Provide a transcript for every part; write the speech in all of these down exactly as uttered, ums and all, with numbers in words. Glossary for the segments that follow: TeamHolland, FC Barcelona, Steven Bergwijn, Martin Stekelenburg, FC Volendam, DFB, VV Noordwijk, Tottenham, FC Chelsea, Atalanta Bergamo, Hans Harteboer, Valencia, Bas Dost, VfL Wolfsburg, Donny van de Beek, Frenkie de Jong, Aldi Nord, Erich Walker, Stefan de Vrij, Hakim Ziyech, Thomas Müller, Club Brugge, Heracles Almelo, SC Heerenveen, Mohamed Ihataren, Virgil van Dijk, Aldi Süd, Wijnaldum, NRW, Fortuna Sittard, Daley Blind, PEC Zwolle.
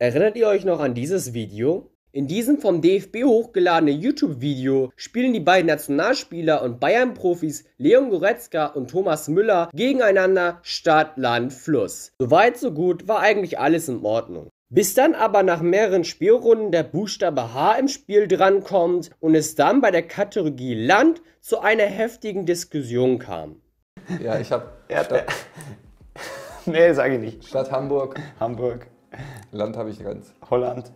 Erinnert ihr euch noch an dieses Video? In diesem vom D F B hochgeladene YouTube-Video spielen die beiden Nationalspieler und Bayern-Profis Leon Goretzka und Thomas Müller gegeneinander Stadt, Land, Fluss. Soweit so gut, war eigentlich alles in Ordnung. Bis dann aber nach mehreren Spielrunden der Buchstabe H im Spiel drankommt und es dann bei der Kategorie Land zu einer heftigen Diskussion kam. Ja, ich hab... Stadt, nee, sag ich nicht. Stadt Hamburg. Hamburg. Land habe ich ganz. Holland.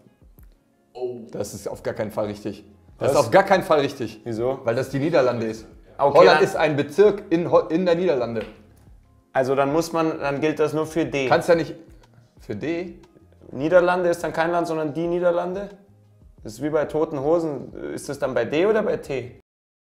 Oh. Das ist auf gar keinen Fall richtig. Das Was? ist auf gar keinen Fall richtig. Wieso? Weil das die Niederlande ist. Okay, Holland ist ein Bezirk in, in der Niederlande. Also dann muss man, dann gilt das nur für D. Kannst ja nicht... Für D? Niederlande ist dann kein Land, sondern die Niederlande? Das ist wie bei Toten Hosen. Ist das dann bei D oder bei T?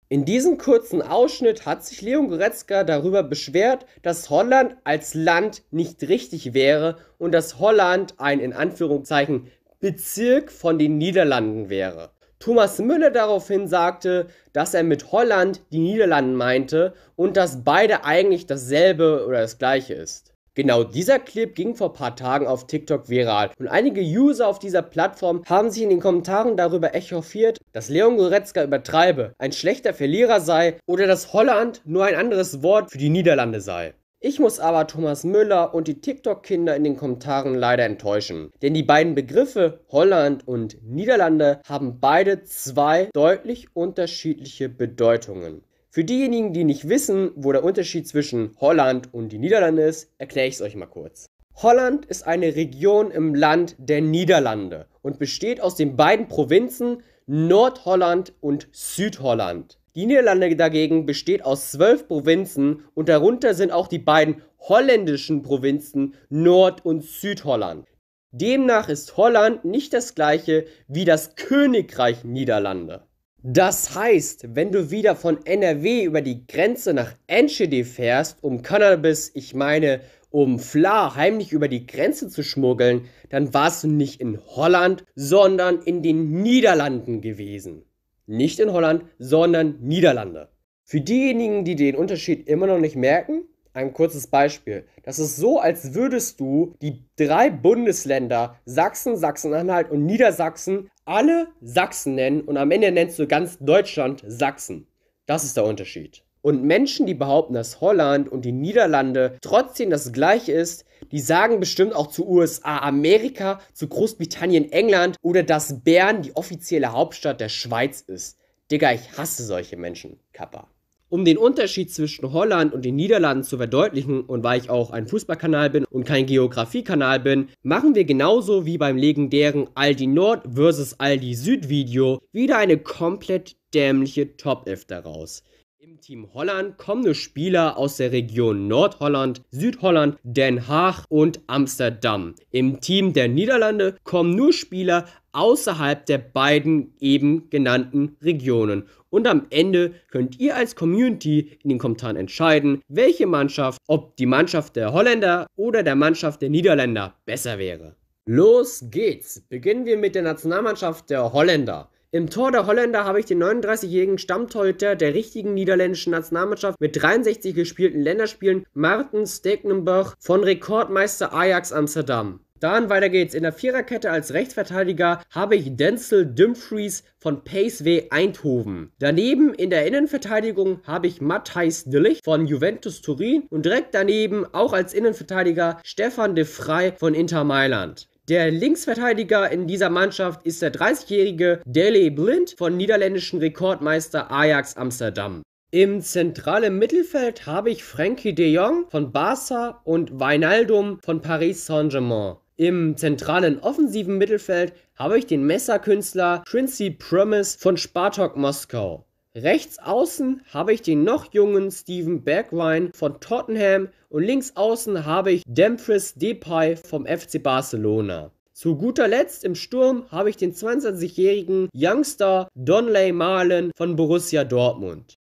In diesem kurzen Ausschnitt hat sich Leon Goretzka darüber beschwert, dass Holland als Land nicht richtig wäre und dass Holland ein in Anführungszeichen Bezirk von den Niederlanden wäre. Thomas Müller daraufhin sagte, dass er mit Holland die Niederlande meinte und dass beide eigentlich dasselbe oder das gleiche ist. Genau dieser Clip ging vor ein paar Tagen auf TikTok viral und einige User auf dieser Plattform haben sich in den Kommentaren darüber echauffiert, dass Leon Goretzka übertreibe, ein schlechter Verlierer sei oder dass Holland nur ein anderes Wort für die Niederlande sei. Ich muss aber Thomas Müller und die TikTok-Kinder in den Kommentaren leider enttäuschen. Denn die beiden Begriffe Holland und Niederlande haben beide zwei deutlich unterschiedliche Bedeutungen. Für diejenigen, die nicht wissen, wo der Unterschied zwischen Holland und die Niederlande ist, erkläre ich es euch mal kurz. Holland ist eine Region im Land der Niederlande und besteht aus den beiden Provinzen Nordholland und Südholland. Die Niederlande dagegen besteht aus zwölf Provinzen und darunter sind auch die beiden holländischen Provinzen Nord- und Südholland. Demnach ist Holland nicht das gleiche wie das Königreich Niederlande. Das heißt, wenn du wieder von N R W über die Grenze nach Enschede fährst, um Cannabis, ich meine um Fla heimlich über die Grenze zu schmuggeln, dann warst du nicht in Holland, sondern in den Niederlanden gewesen. Nicht in Holland, sondern Niederlande. Für diejenigen, die den Unterschied immer noch nicht merken, ein kurzes Beispiel. Das ist so, als würdest du die drei Bundesländer Sachsen, Sachsen-Anhalt und Niedersachsen alle Sachsen nennen und am Ende nennst du ganz Deutschland Sachsen. Das ist der Unterschied. Und Menschen, die behaupten, dass Holland und die Niederlande trotzdem das gleiche ist, die sagen bestimmt auch zu U S A, Amerika, zu Großbritannien, England oder dass Bern die offizielle Hauptstadt der Schweiz ist. Digga, ich hasse solche Menschen, Kappa. Um den Unterschied zwischen Holland und den Niederlanden zu verdeutlichen und weil ich auch ein Fußballkanal bin und kein Geografiekanal bin, machen wir genauso wie beim legendären Aldi Nord versus Aldi Süd Video wieder eine komplett dämliche Top elf daraus. Im Team Holland kommen nur Spieler aus der Region Nordholland, Südholland, Den Haag und Amsterdam. Im Team der Niederlande kommen nur Spieler außerhalb der beiden eben genannten Regionen. Und am Ende könnt ihr als Community in den Kommentaren entscheiden, welche Mannschaft, ob die Mannschaft der Holländer oder der Mannschaft der Niederländer besser wäre. Los geht's! Beginnen wir mit der Nationalmannschaft der Holländer. Im Tor der Holländer habe ich den neununddreißigjährigen Stammtorhüter der richtigen niederländischen Nationalmannschaft mit dreiundsechzig gespielten Länderspielen Martin Stekelenburg von Rekordmeister Ajax Amsterdam. Dann weiter geht's. In der Viererkette als Rechtsverteidiger habe ich Denzel Dumfries von P S V Eindhoven. Daneben in der Innenverteidigung habe ich Matthijs de Ligt von Juventus Turin und direkt daneben auch als Innenverteidiger Stefan de Vrij von Inter Mailand. Der Linksverteidiger in dieser Mannschaft ist der dreißigjährige Daley Blind von niederländischen Rekordmeister Ajax Amsterdam. Im zentralen Mittelfeld habe ich Frenkie de Jong von Barca und Wijnaldum von Paris Saint-Germain. Im zentralen offensiven Mittelfeld habe ich den Messerkünstler Quincy Promes von Spartak Moskau. Rechts außen habe ich den noch jungen Steven Bergwijn von Tottenham und links außen habe ich Memphis Depay vom F C Barcelona. Zu guter Letzt im Sturm habe ich den zweiundzwanzigjährigen Youngster Donyell Malen von Borussia Dortmund.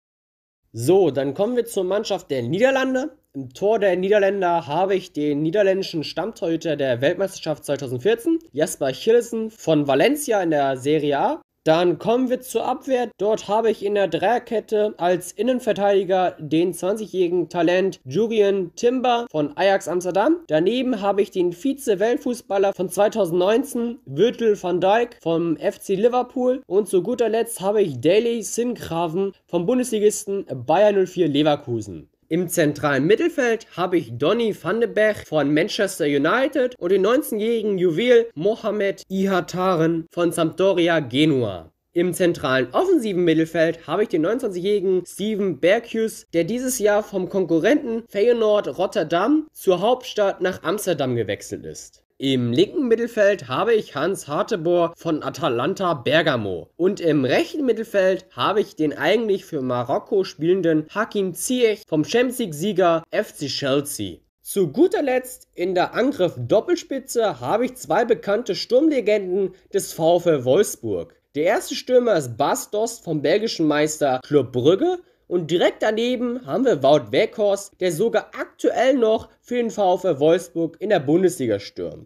So, dann kommen wir zur Mannschaft der Niederlande. Im Tor der Niederländer habe ich den niederländischen Stammtorhüter der Weltmeisterschaft zweitausendvierzehn, Jasper Cillessen von Valencia in der Serie A. Dann kommen wir zur Abwehr. Dort habe ich in der Dreierkette als Innenverteidiger den zwanzigjährigen Talent Julian Timber von Ajax Amsterdam. Daneben habe ich den Vize-Weltfußballer von zweitausendneunzehn Virgil van Dijk vom F C Liverpool. Und zu guter Letzt habe ich Daley Sinkgraven vom Bundesligisten Bayer null vier Leverkusen. Im zentralen Mittelfeld habe ich Donny van de Beek von Manchester United und den neunzehnjährigen Juwel Mohamed Ihataren von Sampdoria Genua. Im zentralen offensiven Mittelfeld habe ich den neunundzwanzigjährigen Steven Bergwijn, der dieses Jahr vom Konkurrenten Feyenoord Rotterdam zur Hauptstadt nach Amsterdam gewechselt ist. Im linken Mittelfeld habe ich Hans Harteboer von Atalanta Bergamo. Und im rechten Mittelfeld habe ich den eigentlich für Marokko spielenden Hakim Ziyech vom Champions League-Sieger F C Chelsea. Zu guter Letzt in der Angriff-Doppelspitze habe ich zwei bekannte Sturmlegenden des VfL Wolfsburg. Der erste Stürmer ist Bas Dost vom belgischen Meister Club Brugge. Und direkt daneben haben wir Wout Weghorst, der sogar aktuell noch für den VfL Wolfsburg in der Bundesliga stürmt.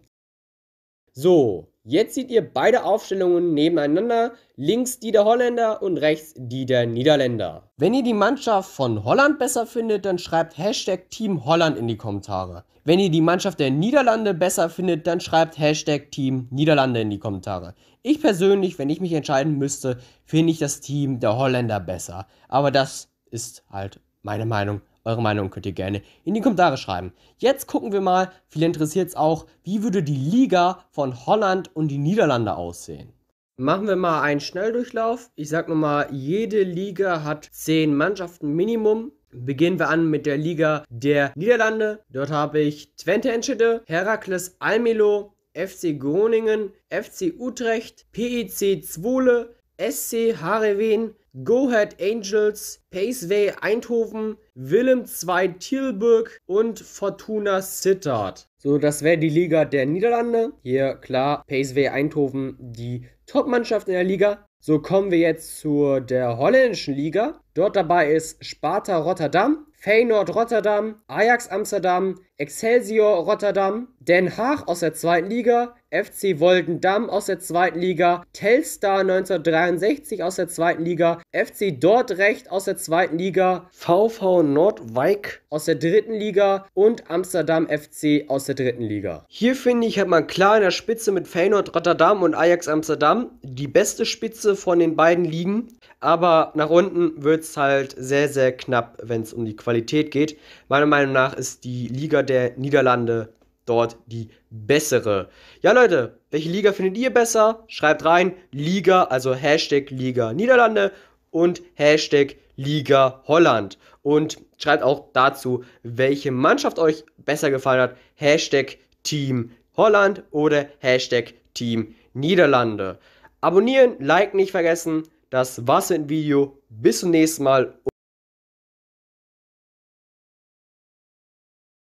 So, jetzt seht ihr beide Aufstellungen nebeneinander, links die der Holländer und rechts die der Niederländer. Wenn ihr die Mannschaft von Holland besser findet, dann schreibt Hashtag Team Holland in die Kommentare. Wenn ihr die Mannschaft der Niederlande besser findet, dann schreibt Hashtag Team Niederlande in die Kommentare. Ich persönlich, wenn ich mich entscheiden müsste, finde ich das Team der Holländer besser, aber das ist halt meine Meinung. Eure Meinung könnt ihr gerne in die Kommentare schreiben. Jetzt gucken wir mal, viele interessiert es auch, wie würde die Liga von Holland und die Niederlande aussehen? Machen wir mal einen Schnelldurchlauf. Ich sag nur mal, jede Liga hat zehn Mannschaften Minimum. Beginnen wir an mit der Liga der Niederlande. Dort habe ich Twente Enschede, Heracles Almelo, F C Groningen, F C Utrecht, P E C Zwolle, S C Heerenveen, Go Ahead Angels, P S V Eindhoven, Willem zwei Tilburg und Fortuna Sittard. So, das wäre die Liga der Niederlande. Hier, klar, P S V Eindhoven, die Top-Mannschaft in der Liga. So, kommen wir jetzt zu der holländischen Liga. Dort dabei ist Spartak Rotterdam, Feyenoord Rotterdam, Ajax Amsterdam, Excelsior Rotterdam, Den Haag aus der zweiten Liga, F C Volendam aus der zweiten Liga, Telstar neunzehnhundertdreiundsechzig aus der zweiten Liga, F C Dordrecht aus der zweiten Liga, V V Noordwijk aus der dritten Liga und Amsterdam F C aus der dritten Liga. Hier finde ich, hat man klar in der Spitze mit Feyenoord Rotterdam und Ajax Amsterdam die beste Spitze von den beiden Ligen, aber nach unten wird es halt sehr, sehr knapp, wenn es um die Qualität geht. Meiner Meinung nach ist die Liga der Niederlande dort die bessere. Ja Leute, welche Liga findet ihr besser? Schreibt rein, Liga, also Hashtag Liga Niederlande und Hashtag Liga Holland. Und schreibt auch dazu, welche Mannschaft euch besser gefallen hat. Hashtag Team Holland oder Hashtag Team Niederlande. Abonnieren, Like nicht vergessen. Das war's mit dem Video. Bis zum nächsten Mal.